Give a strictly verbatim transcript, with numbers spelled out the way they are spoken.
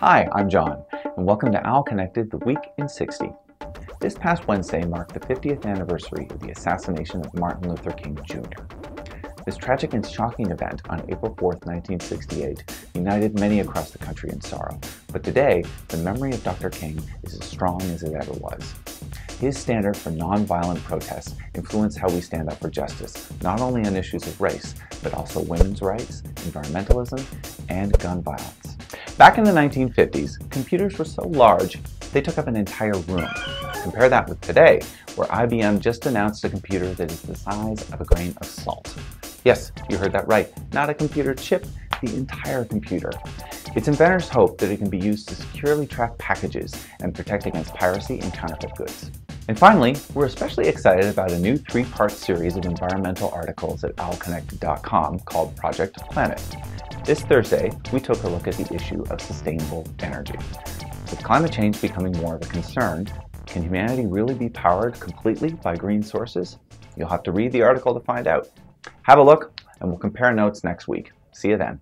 Hi, I'm John, and welcome to O W L Connected, the Week in sixty. This past Wednesday marked the fiftieth anniversary of the assassination of Martin Luther King Junior This tragic and shocking event on April fourth, nineteen sixty-eight, united many across the country in sorrow, but today, the memory of Doctor King is as strong as it ever was. His standard for nonviolent protests influenced how we stand up for justice, not only on issues of race, but also women's rights, environmentalism, and gun violence. Back in the nineteen fifties, computers were so large, they took up an entire room. Compare that with today, where I B M just announced a computer that is the size of a grain of salt. Yes, you heard that right. Not a computer chip, the entire computer. Its inventors hope that it can be used to securely track packages and protect against piracy and counterfeit goods. And finally, we're especially excited about a new three-part series of environmental articles at owl connected dot com called Project Planet. This Thursday, we took a look at the issue of sustainable energy. With climate change becoming more of a concern, can humanity really be powered completely by green sources? You'll have to read the article to find out. Have a look, and we'll compare notes next week. See you then.